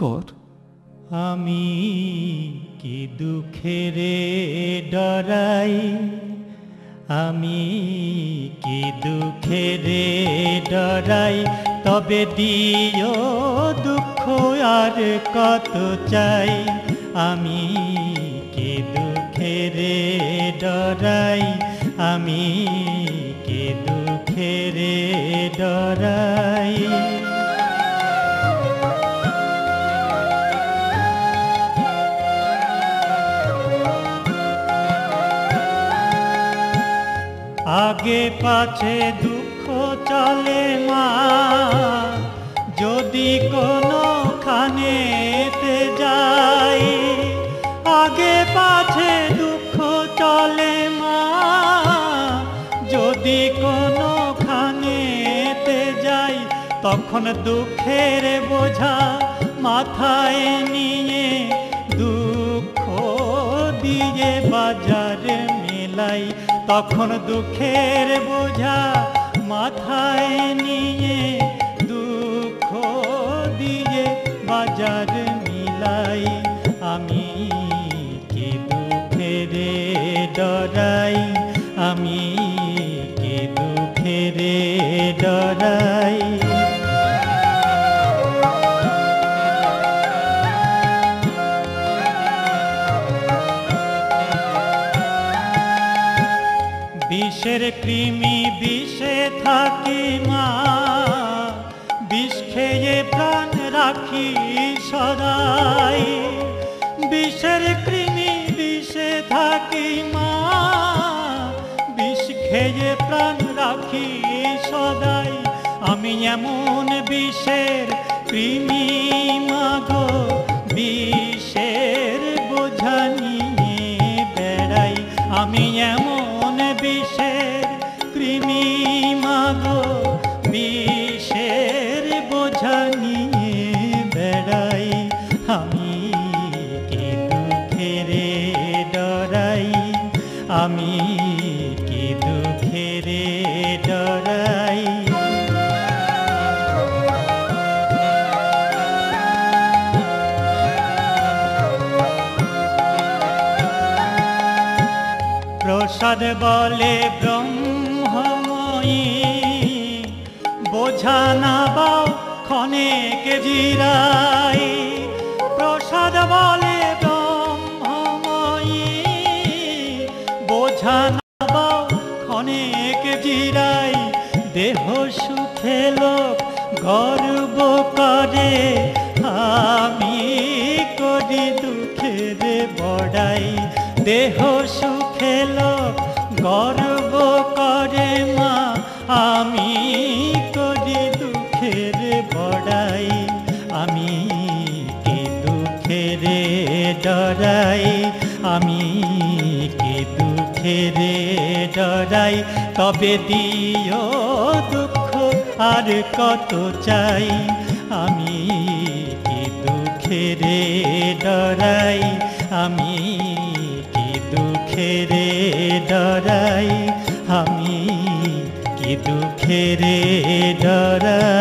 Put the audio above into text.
কর। আমি কি দুঃখেরে ডরাই, আমি কি দুঃখেরে ডরাই, তবে দিও দুঃখ আর কত চাই। আমি কি দুঃখেরে ডরাই, আমি কি দুঃখেরে ডরাই। आगे पाछे दुख चले मा जोदी कोनो खाने ते जाए। आगे पाछे दुख चले मा जोदी कोनो खाने ते जाए। तखन दुखेर बोझा माथाय निये दुख दिए बाजार मेलाई। তখন দুঃখের বোঝা মাথায় নিয়ে দুঃখ দিয়ে বাজার মিলাই। আমি কি দুঃখেরে ডরাই, আমি কি দুঃখেরে ডরাই। বিষের কৃমি বিষে থাকি মা, বিষ খেয়ে প্রাণ রাখি সদাই। বিষের কৃমি বিষে থাকি মা, বিষ খেয়ে প্রাণ রাখি সদাই। আমি এমন বিষের কৃমি মাগো, বিষের বোঝা নিয়ে বেড়াই। আমি এমন বিষের কৃমি মাগো, বিষের বোঝা নিয়ে বেড়াই। আমি কি দুঃখেরে ডরাই, আমি কি দুঃখেরে ডরাই। প্রসাদ বলে ব্রহ্মময়ী, বোঝা না বাও ক্ষণেক জিরাই। প্রসাদ বলে ব্রহ্মময়ী, বোঝা না বাও ক্ষণেক জিরাই। দেহ সুখে লোক গর্ব করে, আমি করি দুঃখেরে বড়াই। দেহ সুখে লোক গর্ব করে মা, আমি করি দুঃখের বড়াই। আমি কি দুঃখেরে ডরাই, আমি কি দুঃখেরে ডরাই, তবে দিও দুঃখ আর কত চাই। আমি কি দুঃখেরে ডরাই, আমি দুঃখেরে ডরাই, আমি কি দুঃখেরে ডরাই।